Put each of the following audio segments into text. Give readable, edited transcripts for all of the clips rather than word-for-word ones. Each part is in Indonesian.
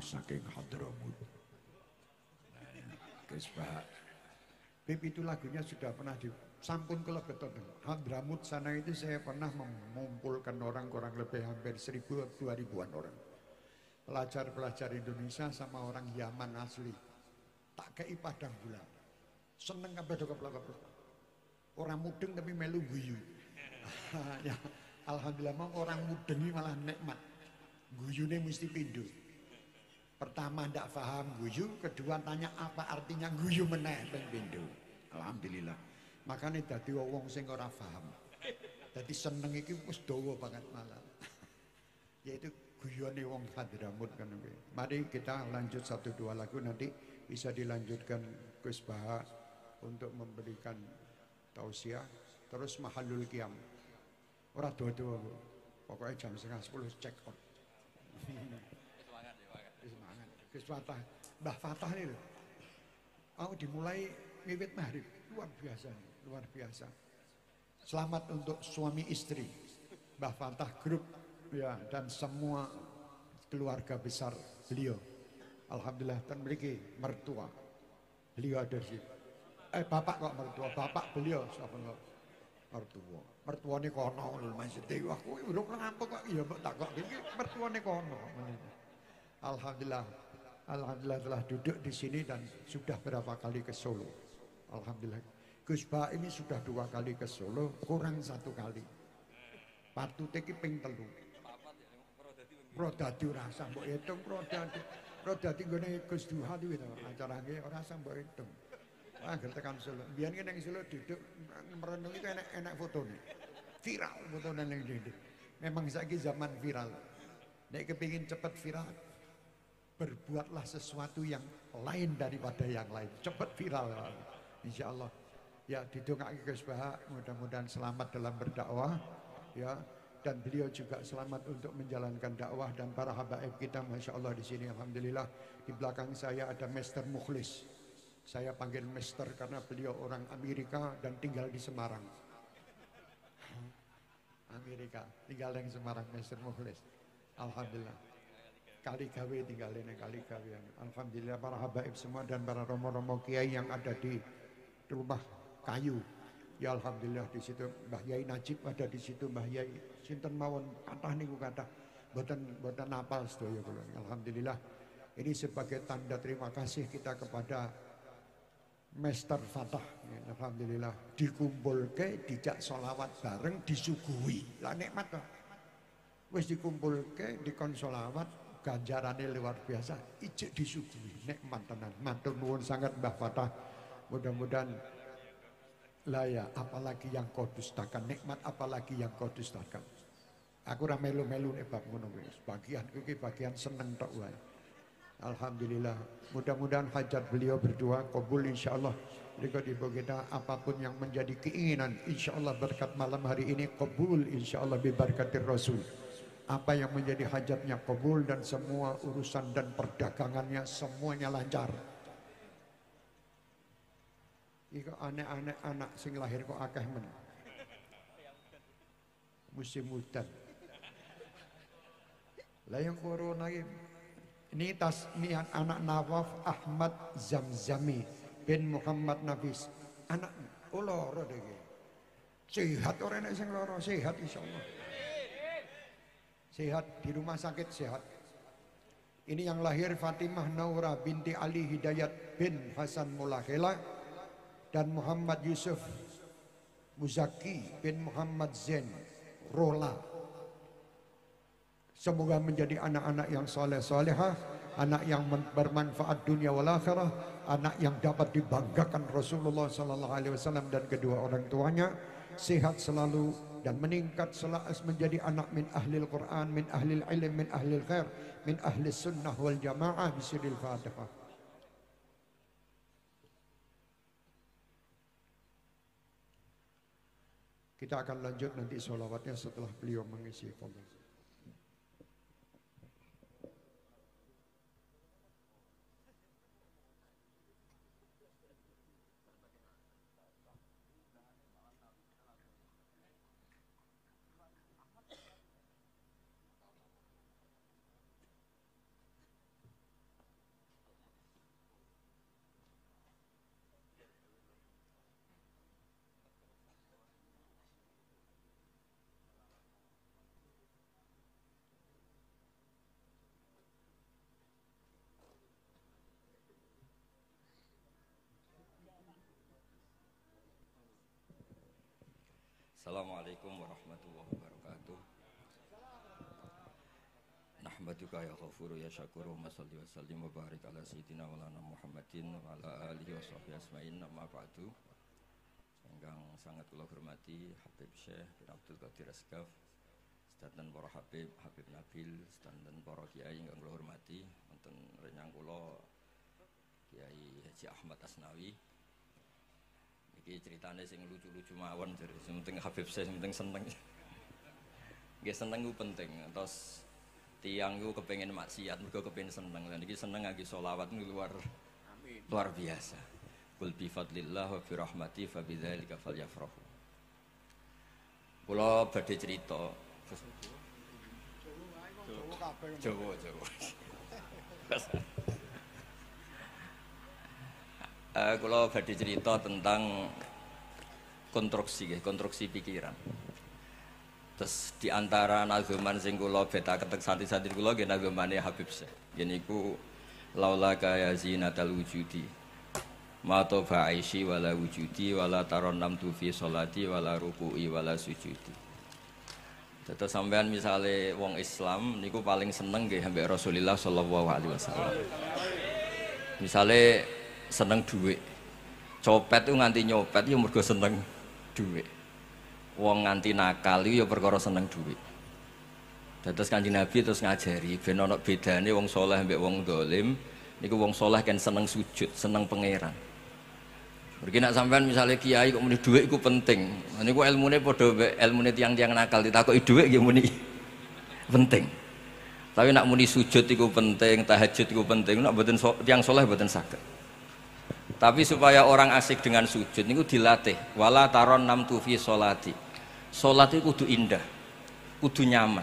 saking Hadramut. Gus Baha. Beb, itu lagunya sudah pernah disampun kelebetan. Hadramut sana itu saya pernah mengumpulkan orang kurang lebih hampir 1.000-2.000-an orang. Pelajar-pelajar Indonesia sama orang Yaman asli. Tak kei padang bulan. Seneng kabeh dokep-dokep. Orang mudeng tapi melu guyu. Ya, alhamdulillah mau orang mudeng malah nikmat. Guyune mesti pindho. Pertama ndak paham guyu, kedua tanya apa artinya guyu meneh ben pindho. Alhamdulillah. Makane dadi wong sing ora paham. Dadi seneng iki wis dawa banget malah. Yaitu guyone wong Hadramut kan. Mari kita lanjut 1-2 lagu nanti bisa dilanjutkan Gus Baha untuk memberikan tausiah terus mahallul qiyam. Ora dodo pokoknya jam 10:30 check out. Semangat ya, semangat. Gus Fatah, Mbah Fatah ini loh. Aku dimulai wiwit maghrib, luar biasa nih, luar biasa. Selamat untuk suami istri Mbah Fatah Group ya dan semua keluarga besar beliau. Alhamdulillah dan memiliki mertua. Beliau ada sih. Bapak kok mertua, bapak beliau siapa kok mertua. Mertuane kono lho maksudte wah kowe urung ngamuk kok ya mbok takok iki mertuane kono. Alhamdulillah. Alhamdulillah telah duduk di sini dan sudah berapa kali ke Solo. Alhamdulillah. Gus Baha ini sudah 2 kali ke Solo, kurang 1 kali. Patute iki ping 3. Pro dadi ora sah mbok hitung pro dadi nggone Gus Duha kuwi to acarane ora sah mbok hitung. Angger tekan Solo. Biyen ki nang Solo duduk merenung itu enak-enak fotone. Viral fotone nang dhewe. Memang saiki zaman viral. Nek kepengin cepet viral, berbuatlah sesuatu yang lain daripada yang lain. Cepet viral. Insyaallah. Ya didongake Gus Baha, mudah-mudahan selamat dalam berdakwah ya dan beliau juga selamat untuk menjalankan dakwah dan para habaib kita masyaallah di sini alhamdulillah. Di belakang saya ada Master Mukhlis. Saya panggil Mister karena beliau orang Amerika dan tinggal di Semarang. Amerika, tinggal di Semarang, Mister Mukhlis. Alhamdulillah. Kaligawe tinggal di Kaligawe. Alhamdulillah para habaib semua dan para romo-romo kiai yang ada di rumah kayu. Ya alhamdulillah di situ Mbah Yai Najib ada di situ Mbah Yai. Sinten mawon kathah niku kathah. Mboten apal sedaya kula. Alhamdulillah. Ini sebagai tanda terima kasih kita kepada Master Fatah, ya, alhamdulillah dikumpulke, dijak solawat bareng, disuguhi, lah nikmat kok. Wis dikumpulke, dikon solawat, ganjarane luar biasa, ijek disuguhi, nikmat tenan. Matur nuwun sangat Mbah Fatah, mudah-mudahan lah ya, apalagi yang kau dustakan, nikmat apalagi yang kau dustakan. Aku ra melu-melu nek bab ngono kuwi, bagian iki bagian seneng tok wae. Alhamdulillah, mudah-mudahan hajat beliau berdua kabul insyaallah. Berikut ibu kita apapun yang menjadi keinginan insyaallah berkat malam hari ini kabul insyaallah bibarkatir Rasul. Apa yang menjadi hajatnya kabul dan semua urusan dan perdagangannya semuanya lancar. Iko aneh-aneh anak sing lahir kok akeh men. Musim hutan. Lah yang corona iki ini tasmian anak Nawaf Ahmad Zamzami bin Muhammad Nafis. Anak loro iki. Sehat ora enek sing loro, sehat insyaallah. Sehat di rumah sakit sehat. Ini yang lahir Fatimah Naura binti Ali Hidayat bin Hasan Mulahila dan Muhammad Yusuf Muzaki bin Muhammad Zain Rola. Semoga menjadi anak-anak yang soleh-solehah, anak yang bermanfaat dunia wal akhirah, anak yang dapat dibanggakan Rasulullah SAW dan kedua orang tuanya, sehat selalu dan meningkat selalu menjadi anak min ahlil Quran, min ahlil ilm, min ahlil khair, min ahli sunnah wal jamaah bisiril Fatihah. Kita akan lanjut nanti solawatnya setelah beliau mengisi qolbu. Assalamualaikum warahmatullahi wabarakatuh. Nahmaduka ya ghafuru ya syakuru wa salli wa sallim wa barik ala sayyidina walana Muhammadin wa ala alihi wa sahbihi asma'in amma ba'du. Enggang sangat kula hormati Habib Syekh bin Abdul Qadir Assegaf, sedanten para Habib Nabil, sedanten para kiai ingkang kula hormati, wonten renyang kula Kiai Haji Ahmad Asnawi. Iki ceritane sing lucu-lucu mawon, jare sing penting Habib Syekh sing penting seneng. Nggih seneng ku penting. Terus tiyang ku kepengin maksiat, mergo kepengin seneng. Lah niki seneng lagi selawat luar amin. Luar biasa. Qul bi fadlillah wa bi rahmati fa bidzalika falyafrahu. Kula badhe cerita. Jawa. Kalau badhe cerita tentang konstruksi pikiran. Terus diantara nazuman sing kula beta ketek santi-santi kula nggih nazumane Habib Syekh. Nggih niku laula kaya zinatul wujudi. Ma tofa aishi wala wujudi wala tarannam tu fi sholati wala ruku'i wala sujudi. Terus sampean misale wong Islam niku paling seneng nggih ambek Rasulullah sallallahu alaihi wasallam. Misale seneng duit, copet itu nganti nyopet ya mergo seneng duit, wong nganti nakal itu ya perkara seneng duit. Terus Kanjeng Nabi terus ngajari ben ana bedane wong saleh mbek wong dolim. Niku wong saleh kan seneng sujud, seneng pangeran. Mergi nek sampean misale kiai kok muni duit iku penting, niku ilmune padha mbek ilmune tiang-tiang nakal, ditakoki duit nggih muni penting. Tapi nek muni sujud iku penting, tahajud iku penting, nek mboten tiang saleh mboten saged. Tapi supaya orang asik dengan sujud niku dilatih. Wala taron nam tufi solati. Solat itu kudu indah, kudu nyaman.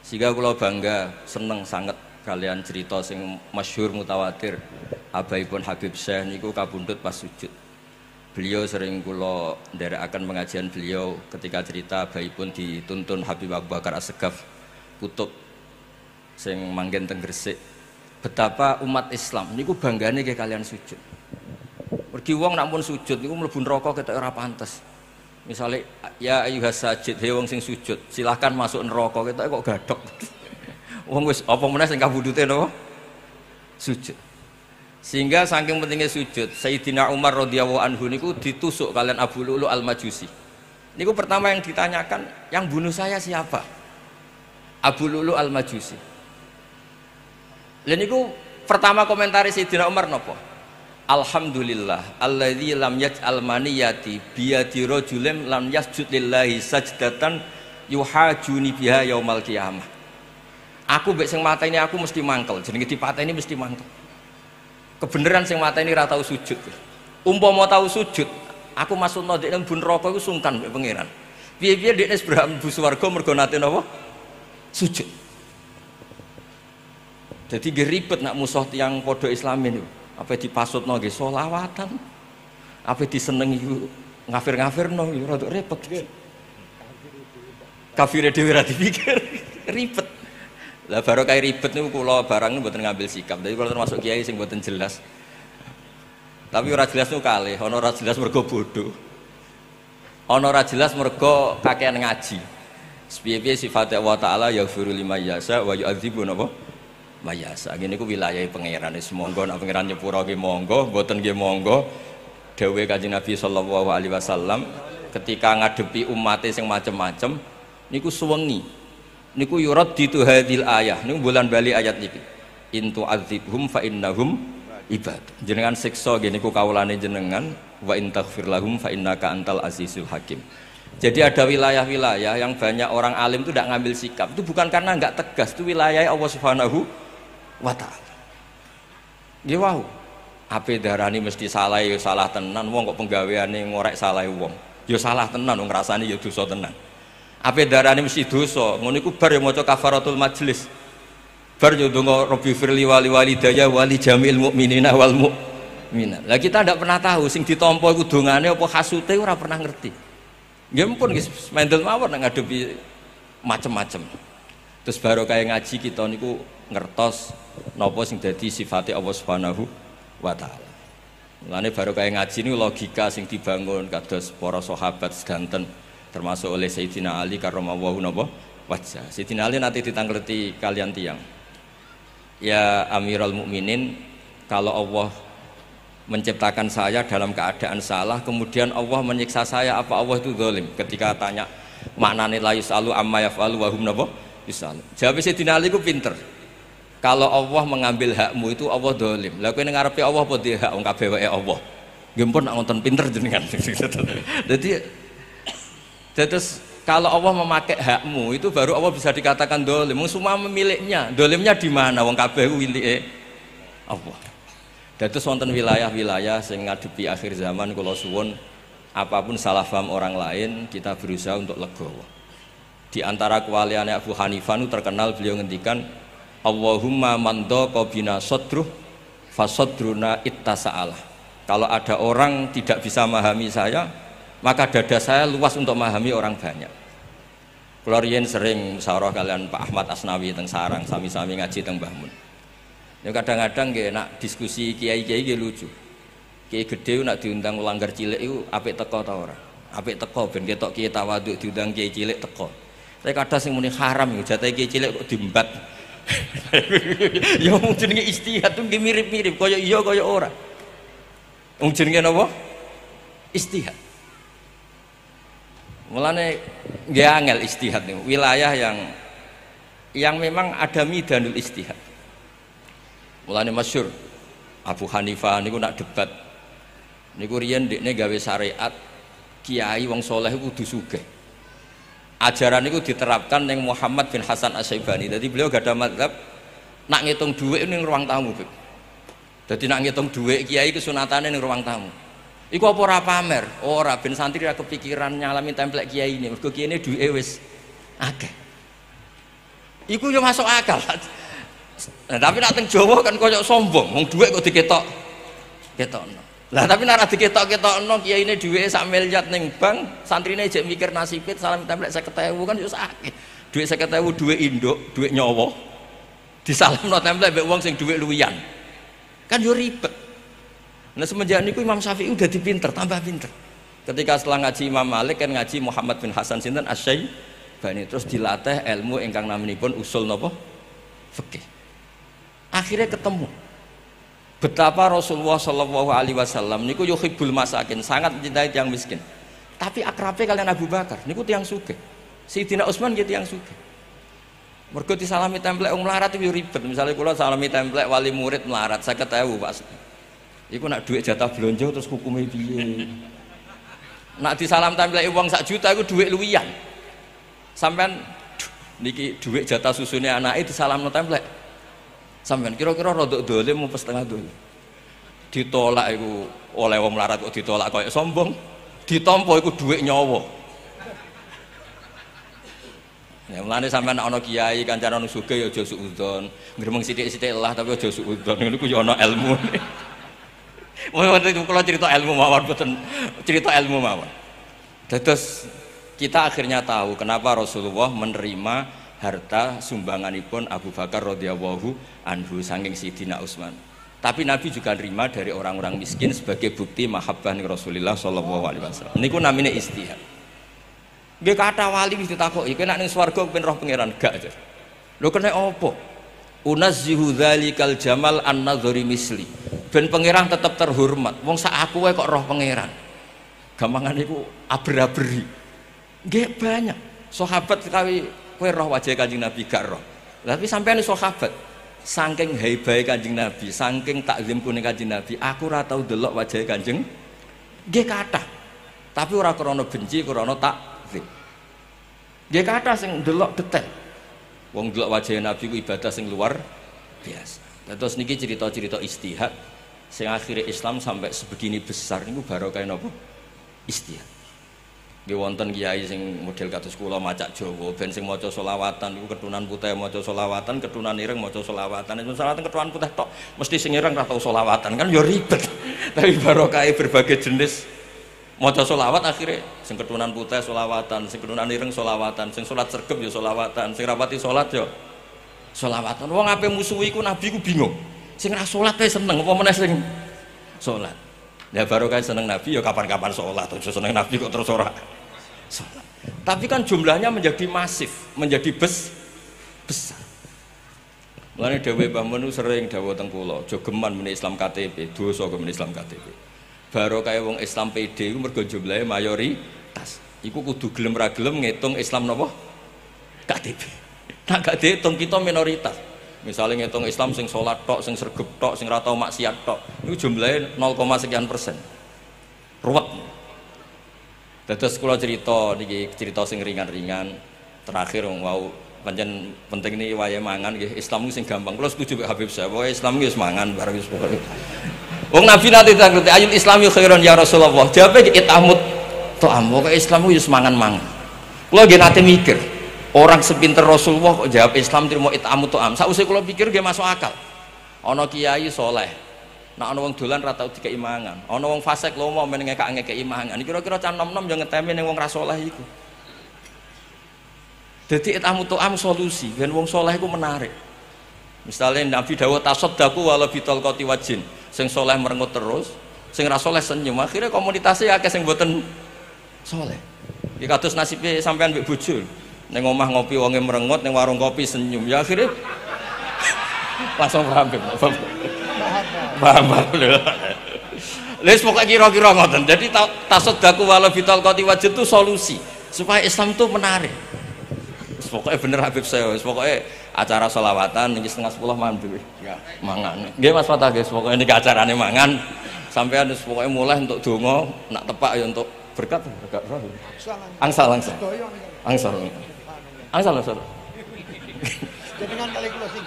Sehingga kula bangga, seneng sangat kalian cerita sing masyhur mutawatir. Abaipun Habib Syekh niku kabundut pas sujud. Beliau sering kula nderekaken pengajian beliau ketika cerita abaipun dituntun Habib Abubakar Assegaf kutub sing manggen teng Gresik. Betapa umat Islam niku banggane ke kalian sujud. Pergi wong nak pun sujud, niku mlebu neraka ketok ora pantes. Misale ya ayyuhas sajid, he wong sing sujud, silahkan masuk neraka ketok kok gadhok. Wong wis apa meneh sing kabudute napa? Sujud. Sehingga saking pentingnya sujud, Sayyidina Umar radhiyallahu anhu niku ditusuk kalian Abu Lulu al Majusi. Niku pertama yang ditanyakan, yang bunuh saya siapa? Abu Lulu al Majusi. Lha niku pertama komentari Sayyidina Umar napa? Alhamdulillah alladzi lam yaj'al maniyati biyadi rajulim lam yasjud lillahi sajdatan yuhajuni biha yaumal qiyamah. Aku mbek sing mateni aku mesti mangkel, jenenge dipateni mesti mangkel. Kebeneran sing mateni ora tau sujud. Umpama tau sujud, aku maksudno ndekne mbun neraka iku sungkan mbek pangeran. Piye-piye ndekne berhak mlebu swarga mergo nate napa? Sujud. Jadi geribet nak musuh tiyang padha islamin niku. Apa dipasutno nggih selawatan. Apa disenengi ngafir-ngafirno ya rada repot. Kafire dhewe ora dipikir, ribet. Lah baru kae ribet niku kula barang mboten ngambil sikap. Dadi kula termasuk kiai sing mboten jelas. Tapi ora jelas niku kalih, ana ora jelas mergo bodoh. Ana ora jelas mergo kakean ngaji. Piye-piye sifat Allah Ta'ala yaghfiru liman yasha wa yu'adzibu napa? Mayasa, ini ku wilayah pangeran. Semoga nak pangeran nyepuro ki monggo, boten ki monggo. Dawuhe Kanjeng Nabi sallallahu alaihi wasallam ketika ngadepi umate sing macem-macem, niku suwengi. Niku yuradditu hadhil ayah. Niku bulan bali ayat niki. Intu azibhum fa innahum ibad. Jenengan siksa nggih niku kawulane jenengan wa intaghfir lahum fa innaka antal azizul hakim. Jadi ada wilayah-wilayah yang banyak orang alim itu tidak ngambil sikap. Itu bukan karena enggak tegas, itu wilayah Allah Subhanahu wa ta'ala. Ya wau. Ape darani mesti salah ya salah tenan wong kok penggaweane ngorek salah wong. Ya salah tenan wong ngrasani ya dosa tenan. Ape darani mesti dosa, ngono iku bar ya maca kafaratul majlis. Bar ya ndonga Rabbi firli wali walidayya wali jamil mukminina wal mukminat. Lah kita ndak pernah tahu sing ditampa iku dongane apa hasute ora pernah ngerti. Nggih mumpun nggih mendel mawon nek ngadepi macem-macem. Terus baru kaya ngaji kita niku ngertos napa sing dadi sifate Allah Subhanahu wa taala. Mulane baru kaya ngaji niku logika sing dibangun kados para sahabat sedanten termasuk oleh Sayyidina Ali karramallahu wajhah. Sayyidina Ali nanti ditanggerti kalian tiang, ya Amirul Mukminin, kalau Allah menciptakan saya dalam keadaan salah kemudian Allah menyiksa saya, apa Allah itu zalim? Ketika tanya maknane la yusalu amma yafalu wa hum yusalu, jawab Sayyidina Ali ku pinter, kalau Allah mengambil hakmu itu Allah zalim. Lah kowe ngarepe Allah apa di hak wong kabeh wae Allah? Nggih pun nak wonten pinter jenengan. Jadi kalau Allah memakai hakmu itu baru Allah bisa dikatakan dolim. Semua memiliknya. Dolimnya di mana? Wong kabeh wilike Allah. Dados wonten wilayah-wilayah sing ngadepi akhir zaman, kula suwun apapun salah paham orang lain kita berusaha untuk legowo. Di antara kewaliane Abu Hanifah nu terkenal beliau ngendikan Allahumma man dhaqa bina sadruh fasadruna ittasa'alah. Kalau ada orang tidak bisa memahami saya, maka dada saya luas untuk memahami orang banyak. Klorien sering musyawarah kalian Pak Ahmad Asnawi teng sarang, sami-sami ngaji teng Mbah Mun. Ya kadang-kadang nggih nak diskusi kiai-kiai nggih lucu. Kiai gedhe nak diundang ulanggar cilik iku apik teko ta ora? Apik teko ben ketok kiai tawaduk diundang kiai cilik teko. Tapi kadang sing muni haram yo jatah kiai cilik kok diembat. Ya mung jenenge istihad tuh nggih mirip-mirip kaya iya kaya ora. Mung jenenge napa? Istihad. Mulane nggih angel istihad niku, wilayah yang memang ada midanul istihad. Mulane masyhur Abu Hanifah niku nak debat niku riyen ndekne gawe syariat kiai wong saleh kudu sugih. Ajaran niku diterapkan ning Muhammad bin Hasan Asy-Syibani. Dadi beliau gak ada mazhab nak ngitung dhuwit ning ruang tamu. Dadi nak ngitung dhuwit kiai kesunatane ning ruang tamu. Iku apa ora pamer? Ora, ben santri ra kepikiran nyalami templek kiai ini. Mergo kiai ini duwe wis akeh. Iku yo masuk akal. Nah, tapi nek teng Jawa kan koyo sombong, wong duwe kok diketok-ketokno. Lah tapi nek ra diketok-ketokno kiai ini duwe sak miliar ning bank, santrine jek mikir nasibit salam templek 50.000 kan yo akeh. Duwe 50.000 duwe induk, duwe nyawa. Disalamno templek mbek wong sing duwe luwian. Kan yo ribet. Nah semenjak niku Imam Syafi'i udah dipinter, tambah pinter. Ketika setelah ngaji Imam Malik kan ngaji Muhammad bin Hasan sinten Asy-Syaibani, terus dilatih ilmu ingkang namanipun usul napa? Fikih. Akhirnya ketemu betapa Rasulullah sallallahu alaihi wasallam niku yuhibbul masakin, sangat mencintai tiyang miskin. Tapi akrabe kalian Abu Bakar niku tiyang sugih. Sayyidina Utsman nggih tiyang sugih. Mergo disalami templek wong melarat yo ribet. Misalnya kula salami templek wali murid melarat 50.000 Pak. Iku nak duit jatah belanja terus hukumnya piye? Nak disalam templek uang 1 juta, iku duit luwian. Sampean niki duit jatah susune anake disalamno templek. Sampean kira-kira rodok dolim apa setengah dolim? Ditolak iku oleh wong melarat kok ditolak koyo sombong. Ditampa iku duit nyawa. Ya mulane sampean ana kiai kancan ana sugih ya aja suudzon. Ngremeng sithik-sithik lah tapi aja suudzon. Niku ya ana ilmune. Kalau cerita ilmu mawar, cerita ilmu mawar. Terus kita akhirnya tahu kenapa Rasulullah menerima harta sumbanganipun Abu Bakar radhiyallahu anhu saking Sayyidina Utsman. Tapi Nabi juga nerima dari orang-orang miskin sebagai bukti mahabbah Rasulullah sallallahu alaihi wasallam. Niku namine istihad. Nggih kata wali wis ditakoki, kowe nek ning swarga ben roh pangeran gak? Lho kene apa? Unazzihu dzalikal jamal an-nadhri misli. Ben pangeran tetap terhormat. Wong sak aku wae kok roh pangeran. Gampangane iku aber-aberi. Nggih banyak. Sahabat kawi kowe roh wajah Kanjeng Nabi gak roh. Tapi sampeyan sahabat saking hebae Kanjeng Nabi, saking takzim kuning Kanjeng Nabi, aku ora tau delok wajah Kanjeng. Nggih kathah. Tapi ora krana benci, krana takzim. Nggih kathah sing delok detail. Wong delok wajah Nabi ku ibadah sing luar biasa. Terus niki cerita-cerita istihad sing akhire Islam sampai sebegini besar niku barokah napa? Istihad. Nggih wonten kiai sing model kados kula macak Jawa, ben sing maca selawatan niku ketunan putih maca selawatan, ketunan ireng maca selawatan. Nek selawatan ketunan putih tok mesti sing ireng ra tau selawatan kan ya ribet. Tapi barokahe berbagai jenis maca selawat akhire sing ketunan putih selawatan, sing ketunan ireng selawatan, sing salat sergep ya selawatan, sing rapati salat ya solawatan. Wong ape musuhi ku Nabi ku bingung. Sing ra salat seneng apa meneh sing salat. Ya baru kan seneng Nabi ya kapan-kapan salat. Terus seneng Nabi kok terus ora. sholat. Tapi kan jumlahnya menjadi masif, menjadi besar. Mulane dhewe Mbah Mun sering dawuh teng kula, aja geman muni Islam KTP, dosa kok muni Islam KTP. Barokah wong Islam PD iku mergo jumlahe mayoritas. Iku kudu gelem ra gelem ngitung Islam napa? KTP. Tak gak diitung kita minoritas. Misalnya ngitung Islam sing salat tok, sing sregep tok, sing ra tau maksiat tok. Iku jumlahe 0,sekian%. Ruwet. Dados kula cerita niki cerita sing ringan-ringan terakhir wong wau pancen penting ini wayahe mangan nggih. Islam sing gampang. Kula setuju mek Habib Syekh. Pokoke Islam wis mangan bareng wis pokoke. Wong Nabi nate tanggete ayat Islam yo khairon ya Rasulullah. Jawabe itamut to'am. Pokoke Islam yo wis mangan-mangan. Kula nggih nate mikir, orang sepinter Rasulullah kok jawab Islam trimo itamut to'am. Sakwise kula pikir nggih masuk akal. Ana kiai saleh. Nek ana wong dolan ra tau dikeki mangan. Ana wong fasik lomo men ngekak-ngekeki mangan. Kira-kira can nom-nom yo ngetemi ning wong ra saleh iku. Jadi itamu to'am solusi, dan wong soleh itu menarik. Misalnya Nabi Dawud tasoddaku wala bitol koti wajin, sing soleh merengut terus, sing rasoleh senyum. Akhirnya komunitasnya akeh sing boten soleh. Jika terus nasibnya sampean mbek bojo, neng omah ngopi wonge merengut, neng warung kopi senyum. Ya akhirnya langsung paham. Lalu pokoknya kira-kira ngoten. Jadi tasoddaku wala bitol koti wajin itu solusi supaya Islam itu menarik. Pokoknya bener Habib saya, pokoknya acara sholawatan ini 9:30 mandu mangan, dia Mas Fatah guys, pokoknya ini acaranya mangan sampai ada pokoknya mulai untuk dongo nak tepak ya untuk berkat angsal dengan kali closing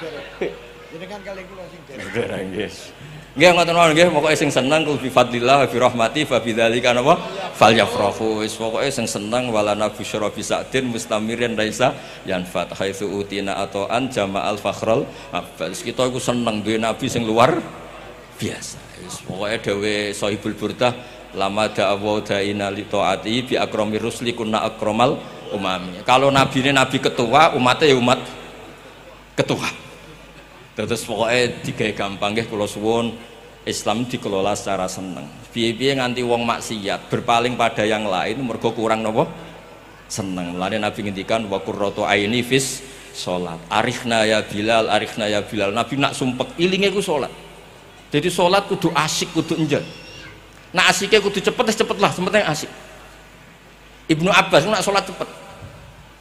guys nggih ngoten mawon nggih pokoke sing seneng ku bi fadlillah bi rahmati fa bidzalika napa falyafrahu wis pokoke sing seneng wala nabi syara bi sa'din mustamirin raisa yan fat haitsu utina ataan jama'al fakhrul abal kita iku seneng duwe nabi sing luar biasa wis pokoke dhewe sahibul burdah lama da'awu da'ina li taati bi akrami rusli kunna akramal umami kalau nabine nabi ketua umatnya ya umat ketua. Terus pokoknya digawe gampang nggih kula suwun Islam dikelola secara seneng. Piye-piye nganti wong maksiat berpaling pada yang lain mergo kurang napa? Seneng. Lan Nabi ngendikan wa qurratu aini fis salat. Arifna ya Bilal. Nabi nak sumpek ilinge ku salat. Jadi salat kudu asik, kudu enjel. Nak asike kudu cepet lah, penting asik. Ibnu Abbas nak salat cepet.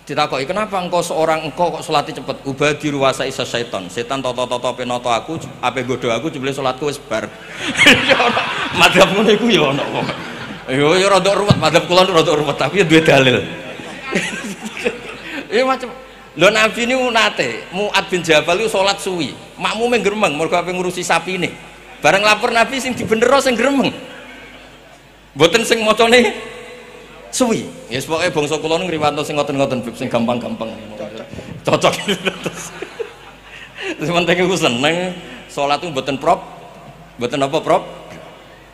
Ditakoki kenapa engkau kok salate cepet ubadi ruwasa isa setan toto penoto aku ape godho aku jebule salatku wis bar madhab ngene iku ya ana kok ya rada ruwet madhab kula rada ruwet tapi duwe dalil ya macam lho Nabi niku nate Mu'ad bin Jabal iku salat suwi makmume gremeng mergo ape ngurusi sapine bareng lapor Nabi sing dibenero sing gremeng mboten sing macane suwi ya yes, pokoknya bangsa kula ngriwanto sing ngoten-ngoten bib sing gampang-gampang cocok terus penting iku seneng salat ku mboten apa prop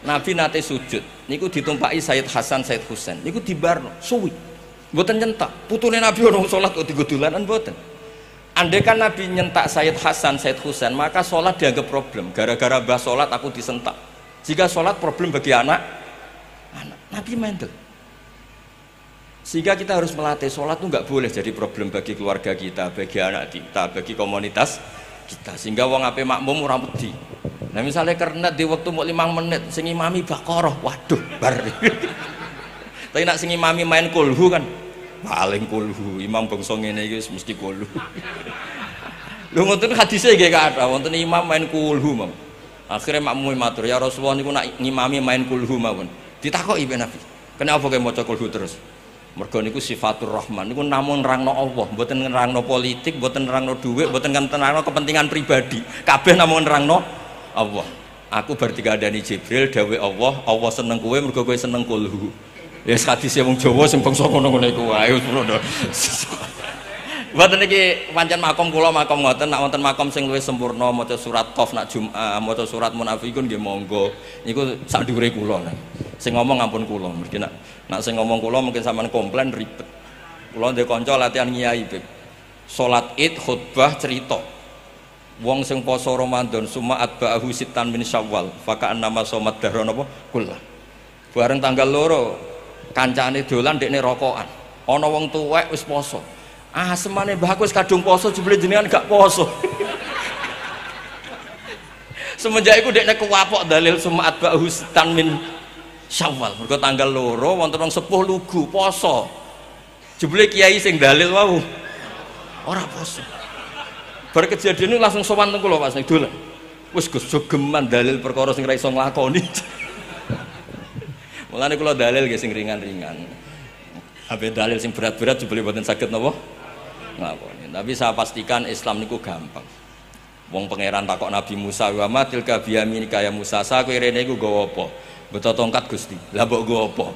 Nabi nate sujud niku ditumpaki Sayyid Hasan Sayyid Husain niku dibarno suwi mboten nyentak putune Nabi ono salat kok digo dolanan mboten andekan Nabi nyentak Sayyid Hasan Sayyid Husain maka salat dianggap problem gara-gara mbah salat aku disentak jika salat problem bagi anak Nabi mendel. Sehingga kita harus melatih sholat itu nggak boleh jadi problem bagi keluarga kita, bagi anak kita, bagi komunitas kita. Sehingga wong ape makmum ora wedi. Nah misalnya karena di waktu mau 5 menit, sing imami Baqarah, waduh, bar. Tapi nak sing imami main kulhu kan, paling kulhu. Imam bangsa ngene iki mesti kulhu. Lho ngoten hadise nggih kathah, wonten imam main kulhu mawon. Akhire makmum matur, ya Rasulullah niku nak ngimami main kulhu mawon. Ditakoki ben Nabi, kenapa kok maca kulhu terus? Mergo niku sifatur rahman niku namun nerangno Allah, mboten nerangno politik, mboten nerangno dhuwit, mboten nerangno kepentingan pribadi. Kabeh namun nerangno Allah. Aku bar dikandani Jibril dawuh Allah seneng kowe mergo kowe seneng kulhu. Ya hadise wong Jawa sing bangsa ngono-ngono iku wae wis ngono. Mboten iki pancen makom kula makom ngoten, nek wonten makom sing luwih sempurna maca surat Qaf nek Jumat, maca surat Munafiqun nggih monggo. Niku sak dhuwure kula. Sing ngomong ampun kula, mergi nak sing ngomong kula mungkin sampean komplain ribet. Kula ndek kanca latihan kiai, Beb. Salat Id khutbah cerita. Wong sing poso Ramadan summa atba'ahu sitan min Syawal, fa ka'annama somat dahron apa kula. Bareng tanggal 2 kancane dolan dekne rokokan. Ana wong tuwek wis poso. Asemane mbah aku wis kadung poso jebule jenengan gak poso. Semenjak iku dekne kuwapok dalil sumaat ba hustan min Syawal. Mergo tanggal 2 wonten wong sepuh lugu poso. Jebule kiai sing dalil wau. Ora poso. Bar kejadian ini langsung sowan teng kula Pak sing dolan. Wis Gus jogeman dalil perkara sing ora iso nglakoni. Mulane kula dalil nggih sing ringan-ringan. Ape dalil sing berat-berat jebule mboten saged napa? Nglakoni. Tapi saya pastikan Islam niku gampang. Wong pangeran takok Nabi Musa, "Wa matil ka biyamin kaya Musa, sa kowe rene iku nggawa apa?" "Beto tongkat Gusti." "Lah mbok nggawa apa?"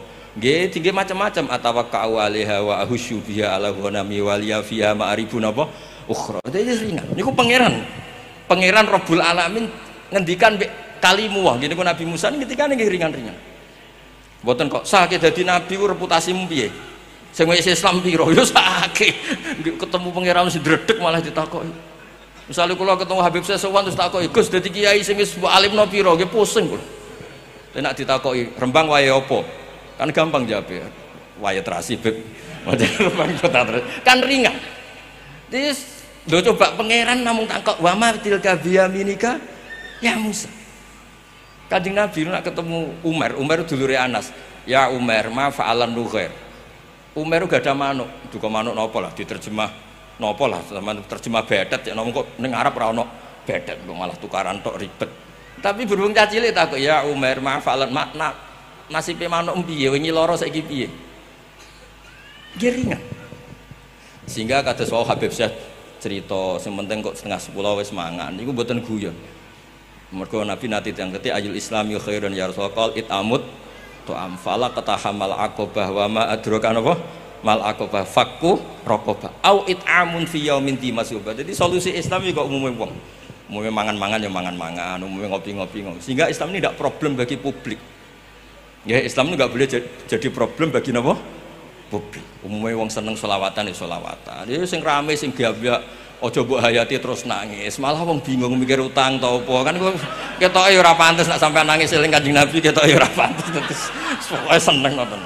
"Nggih, tinggi macam-macam atawakka'u 'alaiha wa ahusyu biha 'ala ghanami wa liya fiha ma'ribun apa?" Ukhra. Dadi ringan. Niku pangeran. Pangeran Rabbul Alamin ngendikan kalimu wah gini ku Nabi Musa ini ketika ini ringan-ringan mboten kok sakit dadi nabi ku reputasimu piye sing wis Islam piro ya sakit ketemu pangeran sing dredeg malah ditakoki misale kula ketemu Habib Syekh sowan terus takoki Gus dadi kiai sing wis alimno piro nggih pusing kula nek ditakoki Rembang wae apa kan gampang jawab ya wae terasi beb Rembang kota terus kan ringan dis Lho coba pangeran namung tangkok wa matil kabiyaminika ya Musa. Kanjeng Nabi nak ketemu Umar, Umar dulure Anas. Ya Umar, ma fa'alan nughair. Umar gak ada manuk, duka manuk napa lah diterjemah napa lah sampean terjemah bedet ya namung kok ning Arab ora ono bedet kok malah tukaran tok ribet. Tapi burung cacile tak kok ya Umar ma fa'alan makna nasibe manuk piye wingi lara saiki piye. Giringan. Sehingga kados wae Habib Syekh cerita sementing kok 9:30 wis mangan niku mboten guyon mergo Nabi nate teng ketik ayul islam ya khairun ya rasulullah it amut tu amfala katahamal aqabah wa ma adraka napa mal aqabah fakku raqabah au it amun fi yaumin di masubah. Jadi solusi Islam iki kok umume wong umume mangan-mangan ya mangan-mangan umume ngopi-ngopi sehingga Islam ini tidak problem bagi publik ya Islam ini enggak boleh jadi problem bagi napa publik. Umumnya wong seneng selawatan ya selawatan. Jadi sing rame sing gabyak aja mbok hayati terus nangis. Malah wong bingung mikir utang ta apa. Kan ketoke ora pantes nek sampean nangis eling Kanjeng Nabi ketoke ora pantes. Pokoke seneng ngoten.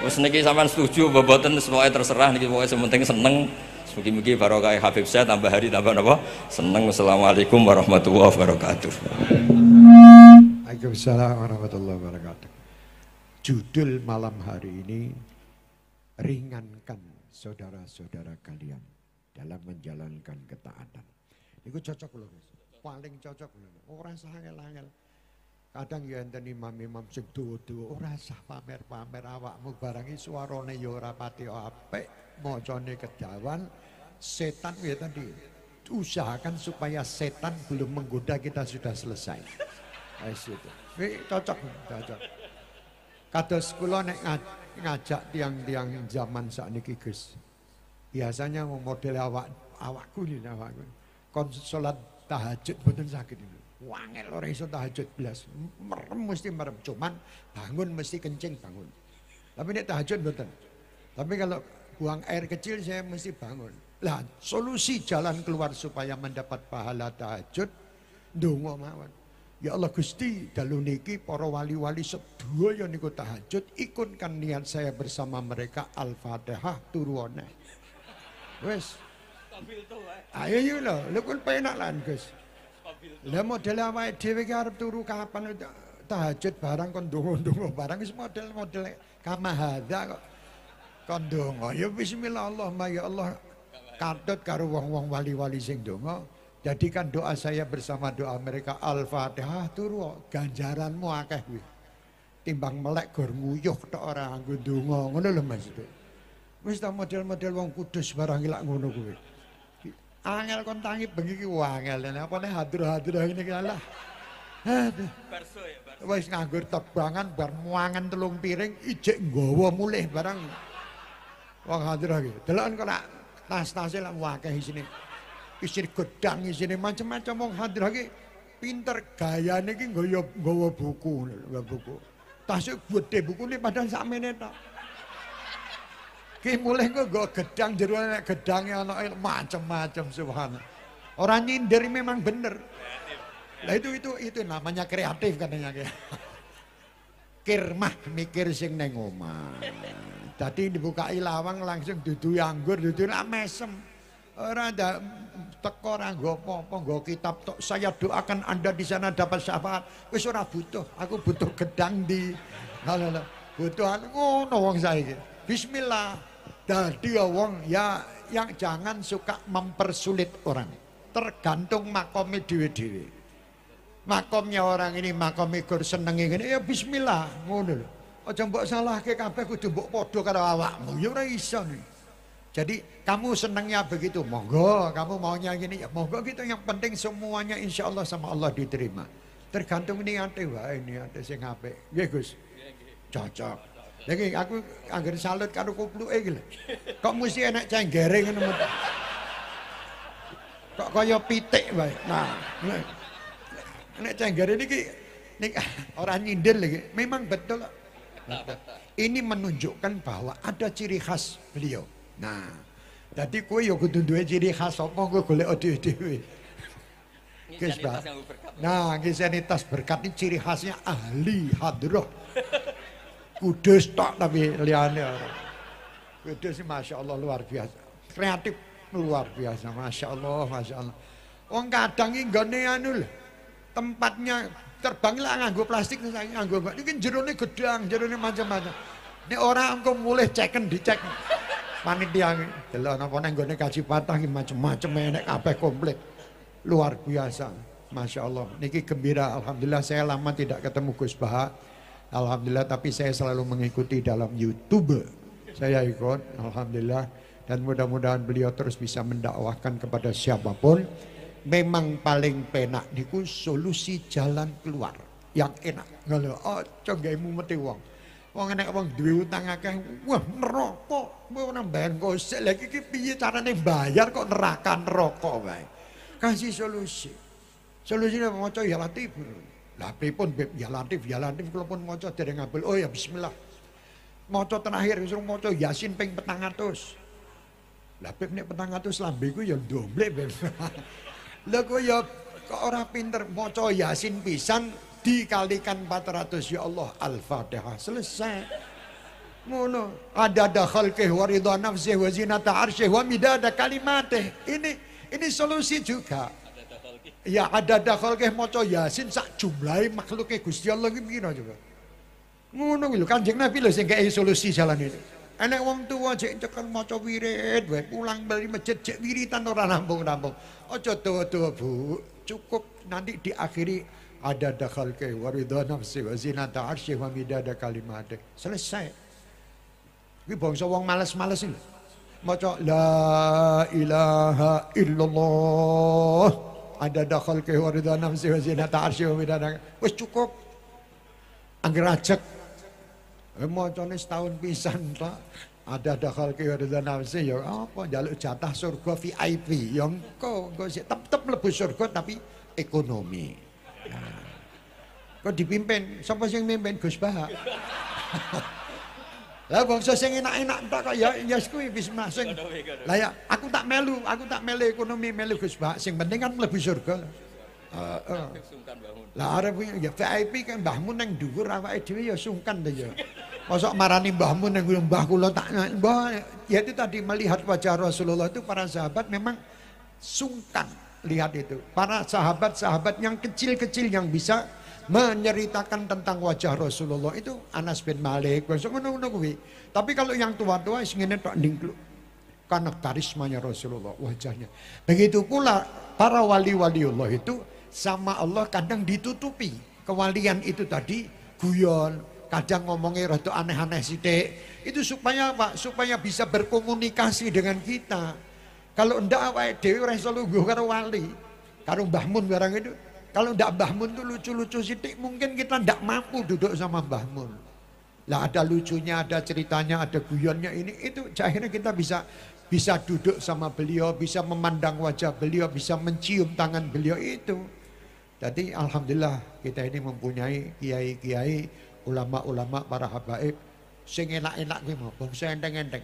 Wis niki sampean setuju apa mboten pokoke terserah niki pokoke sing penting seneng. Mugi-mugi barokah Habib Syekh tambah hari tambah napa? Seneng. Wassalamualaikum warahmatullahi wabarakatuh. Waalaikumsalam warahmatullahi wabarakatuh. Judul malam hari ini ringankan saudara-saudara kalian dalam menjalankan ketaatan. Iku cocok loh, paling cocok loh. Orang sahel-sahel. Kadang ya enten imam-imam sing dudu ora sah pamer-pamer awakmu barangi suarane ya ora pati apik, macane kedawan. Setan ya tadi usahakan supaya setan belum menggoda kita sudah selesai. Wis itu. Cocok, cocok. Kados kula nek ngajak tiang-tiang zaman sakniki Gus. Biasanya model awakku lho awakku. Kon salat tahajud mboten saged niku. Wangel ora iso tahajud blas. Merem mesti merem cuman bangun mesti kencing bangun. Tapi nek tahajud mboten. Tapi kalau buang air kecil saya mesti bangun. Lah solusi jalan keluar supaya mendapat pahala tahajud ndonga mawon. Ya Allah Gusti, dalu niki para wali-wali sedaya niku tahajud ikunkan niat saya bersama mereka Al-Fatihah turuone. Wes. Stabil to wae. Ayo yo lho, lho kun penak lan Gus. Lah model awake dhewe ki arep turu kapan tahajud barang kon ndonga-ndonga barang wis model-model kamahadza kok. Kon ndonga ya bismillah Allahumma ya Allah. Katut karo wong-wong wali-wali sing ndonga. Jadikan doa saya bersama doa mereka Al-Fatihah turu ganjaranmu akeh kuwi. Timbang melek gor nguyuh tok ora anggo ndonga ngono lho Mas. Wis ta model-model wong kudus barang lak ngono kuwi. Angel kon tangi bengi ki angel lha apa nek hadur-hadur ngene ki Allah. Aduh. Perso ya perso. Wis nganggur tebangan bar muangen 3 piring ijek nggawa mulih barang. Wong hadur iki. Deloken kok nak tas-tase lak akeh isine. Isir gedang isine macam-macam wong hadir lagi pinter gayane iki nggawa buku lho buku tasik gede bukune padahal sakmene tok ki mulih kok nggo gedang jero nek gedange ana macam-macam subhanallah orang nyindir memang bener lah itu namanya kreatif katanya mikir mah mikir sing neng omah. Tadi dibukai lawang langsung dudu anggur dudu mesem. Ora ada teko ora nggo apa-apa nggo kitab tok. Saya doakan Anda di sana dapat syafaat. Wis ora butuh, aku butuh gedang di. Lha butuh ngono wong saiki. Bismillah. Dadi wong ya yang jangan suka mempersulit orang. Tergantung makomnya dhewe-dhewe. Makomnya orang ini makomnya gur senengi ngene ya bismillah ngono lho. Aja mbok salahke kabeh kudu mbok padha karo awakmu. Ya ora iso. Jadi kamu senangnya begitu, monggo. Kamu maunya gini, ya monggo gitu. Yang penting semuanya insya Allah sama Allah diterima. Tergantung niate wae, niate sing apik. Nggih Gus, cocok. Jadi aku anggar salut karo kupluke iki lho. Kok mesti enak cenggere ngono. Kok kaya pitik wae. Nah, enak cenggere niki ning ora nyindir lho. Memang betul. Ini menunjukkan bahwa ada ciri khas beliau. Nah, tadi kowe yo kudu duwe ciri khas apa kowe golek dhewe-dhewe. Guys, nah, kisanitas berkat ini ciri khasnya ahli hadrah. Kudus tok tapi liyane ora. Kudus Masya Allah luar biasa. Kreatif luar biasa, Masya Allah, Masya Allah. Wong kadang iki nggone anu lho. Tempatnya terbang lah nganggo plastik saiki nganggo. Iki jerone gedang, jerone macam-macam. Nek ora engko mulih ceken dicek. Panitia delok napa nang gone kaji patah macam-macam enek kabeh komplit. Luar biasa. Masya Allah. Niki gembira alhamdulillah saya lama tidak ketemu Gus Baha. Alhamdulillah tapi saya selalu mengikuti dalam YouTube. Saya ikut alhamdulillah dan mudah-mudahan beliau terus bisa mendakwahkan kepada siapapun. Memang paling penak niku solusi jalan keluar yang enak. Ngono. Aja gawe mumeti wong. Wong enek wong duwe utang akeh, wah neraka. Kowe ora mbayar gosek. Lah iki piye carane bayar kok neraka neraka wae. Kasih solusi. Solusine maca ya Latif. Lah pripun Beb ya Latif kula pun maca dereng ngabel. Oh ya bismillah. Maca terakhir wis maca Yasin ping 400. Lah Beb nek 400 lambeku ya ndomblek Beb. Lah kowe ya kok ora pinter maca Yasin pisan dikalikan 400 ya Allah Al-Fatihah selesai. Ngono, adada khalqihi wa ridha nafsihi wa zinata arsyihi wa midada kalimatihi. Ini solusi juga. Ya adada khalqihi maca Yasin sak jumlahe makhluke Gusti Allah iki pira coba. Ngono lho Kanjeng Nabi lho sing gawe solusi jalan itu. Enek wong tuwa jek tekan maca wirid wae pulang bali masjid jek wiritan ora rampung-rampung. Aja dawa-dawa Bu, cukup nanti diakhiri ada dakhal ke waridha nafsi wa zinata arsy wa midada kalimate selesai. Iki bangsa wong males-males lho maca la ilaha illallah ada dakhal ke waridha nafsi wa zinata arsy wa midada wis cukup angger ajek macane setahun pisan Pak ada dakhal ke waridha nafsi ya apa njaluk jatah surga VIP ya engko tetep mlebu surga tapi ekonomi. Nah, kok dipimpin, siapa yang mimpin Gus Baha? Lah bangsa sing enak-enak tak kok ya yes kuwi bismillah sing. Lah ya aku tak melu ekonomi melu Gus Baha, sing penting kan mlebu surga. Heeh. Lah arep ya VIP kan mbahmu nang dhuwur awake dhewe ya sungkan to ya. Mosok marani mbahmu nang mbah kula tak mbah ya itu tadi melihat wajah Rasulullah itu para sahabat memang sungkan. Lihat itu, para sahabat-sahabat yang kecil-kecil yang bisa menceritakan tentang wajah Rasulullah itu Anas bin Malik. Tapi kalau yang tua-tua ngene tok ndingkluk karena karismanya Rasulullah wajahnya. Begitu pula para wali-waliullah itu sama Allah kadang ditutupi kewalian itu tadi guyon, kadang ngomongnya rada aneh-aneh sithik. Itu supaya apa? Supaya bisa berkomunikasi dengan kita. Kalau ndak awake dhewe ora iso lungguh karo wali, karo Mbah Mun barang itu. Kalau ndak Mbah Mun tuh lucu-lucu sithik, mungkin kita ndak mampu duduk sama Mbah Mun. Lah ada lucunya, ada ceritanya, ada guyonnya ini itu akhirnya kita bisa duduk sama beliau, bisa memandang wajah beliau, bisa mencium tangan beliau itu. Jadi alhamdulillah kita ini mempunyai kiai-kiai, ulama-ulama, para habaib sing enak-enak kuwi mau bangsa enteng-enteng.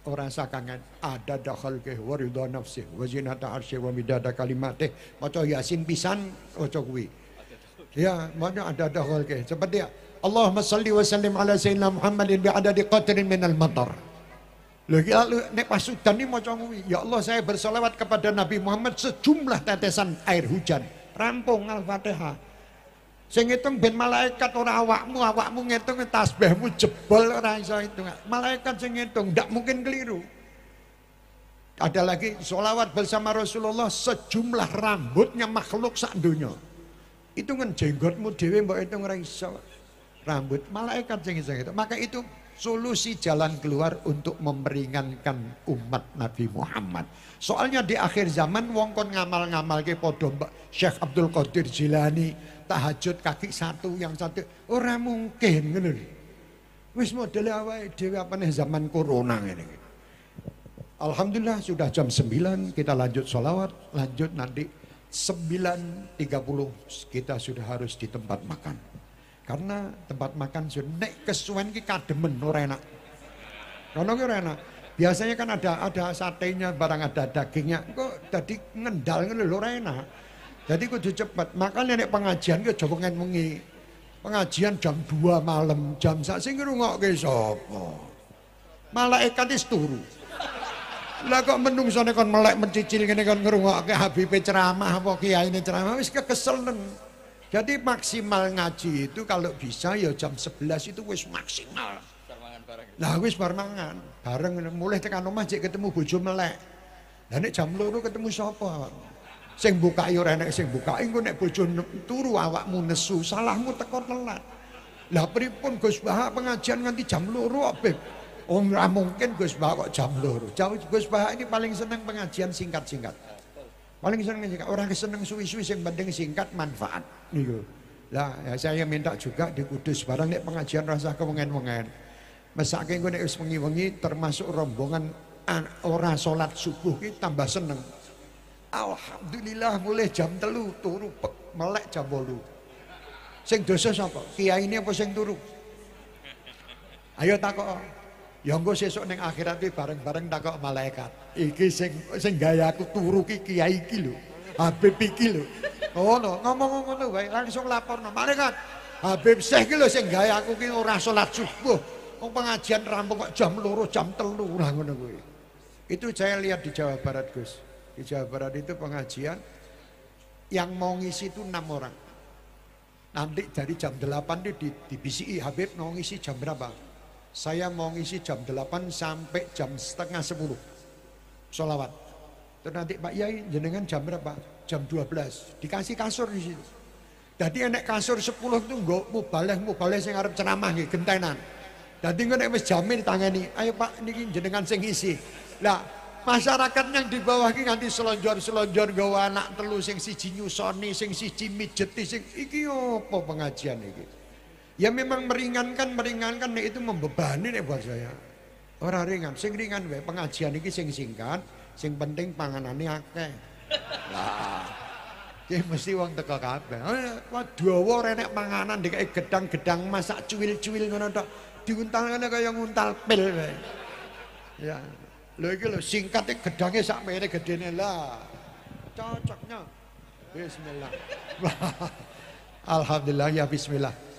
Orang sakangan ada dakhal ke waridha nafsi wa zinata arsy wa midada kalimate maca Yasin pisan oco kuwi Ya, mana ada khalqi. Seperti Allahumma salli wa sallim ala sayyidina Muhammadin bi'adadi qatrin minal matar. Lalu nek pasudan ini mau canggung, ya Allah saya bersolawat kepada Nabi Muhammad sejumlah tetesan air hujan. Rampung Al-Fatihah. Sing ngitung ben malaikat ora awakmu, awakmu ngitung tasbihmu jebol ora iso ngitung. Malaikat sing ngitung, ndak mungkin keliru. Ada lagi solawat bersama Rasulullah sejumlah rambutnya makhluk sak donya. Itu kan jenggotmu dhewe mbok hitung ora iso. Rambut malaikat sing iso ngitung. Maka itu solusi jalan keluar untuk memperingankan umat Nabi Muhammad. Soalnya di akhir zaman wong kon ngamal-ngamal ke podo Mbak Syekh Abdul Qadir Jilani tahajud kaki satu yang satu ora mungkin ngono lho. Wis modele awake dhewe apane zaman corona ngene iki. Alhamdulillah sudah jam 9 kita lanjut sholawat, lanjut nanti 9.30 kita sudah harus di tempat makan. Karena tempat makan nek kesuwen ki kademen ora enak. Ono ki ora enak. Biasanya kan ada satenya, barang ada dagingnya. Kok tadi ngendal ngono lho ora enak. Jadi kudu cepet. Makane nek pengajian ki aja kok wengi. Pengajian jam 2 malam, jam sak sing ngrungokke sapa? Malaikat wis turu. Lah kok menungsone kon melek mencicil ngene kon ngrungokke Habib ceramah apa kiyaine ceramah wis kekeselen. Jadi maksimal ngaji itu kalau bisa ya jam 11 itu wis maksimal. Lah wis bar mangan, bareng mulih tekan omah jek ketemu bojo melek. Lah nek jam 2 ketemu sapa? Sing mbukaki ora enek sing mbukaki, engko nek bojo turu awakmu nesu, salahmu teko telat. Lah pripun Gus Baha pengajian nganti jam 2 kok, Beb? Ora mungkin Gus Baha kok jam 2. Gus Baha ini paling seneng pengajian singkat-singkat. Paling seneng orang keseneng suwi-suwi yang penting singkat manfaat niku. Lah ya saya minta juga di Kudus barang nek pengajian rasa kewengen-wengen. Mesake engko nek wis wengi-wengi termasuk rombongan ora salat subuh ki tambah seneng. Alhamdulillah mulai jam 3 turu melek jam 8. Sing dosa sapa? Kiyaine apa sing turu? Ayo takok. Ya engko sesuk ning akhirat iki bareng-bareng takok malaikat. Iki sing gayaku turu ki kiai iki lho. Habib iki lho. Ngono, ngomong ngono wae langsung laporno malaikat. Habib Syekh iki lho sing gayaku ki ora salat subuh. Wong pengajian rampung kok jam 2, jam 3 ora ngono kuwi. Itu saya lihat di Jawa Barat, Gus. Di Jawa Barat itu pengajian yang mau ngisi itu 6 orang. Nanti dari jam 8 itu di BCI Habib mau ngisi jam berapa? Saya mau ngisi jam 8 sampai jam 9:30 sholawat. Terus nanti Pak Yai jenengan jam berapa? Jam 12 dikasih kasur di situ. Jadi enek kasur 10 itu nggak mubaleh yang arep ceramah nih gentenan. Jadi nggak enek jamin tangani. Ayo Pak niki jenengan sing ngisi. Lah masyarakat yang di bawah ki nganti selonjor gawa anak telu sing siji nyusoni, sing siji mijeti, sing iki opo pengajian iki. Ya memang meringankan nek itu membebani nek buat saya. Ora ringan, sing ringan wae pengajian iki sing singkat, sing penting panganane akeh. Lah, iki mesti wong teko kabeh. Dawa ora enek panganan dikek gedang-gedang masak cuil-cuil ngono tok. Diuntalane kaya nguntal pil wae. Ya. Lho iki lho singkat e gedange sak mere gedene lah. Cocoknya. Bismillah. Alhamdulillah ya bismillah.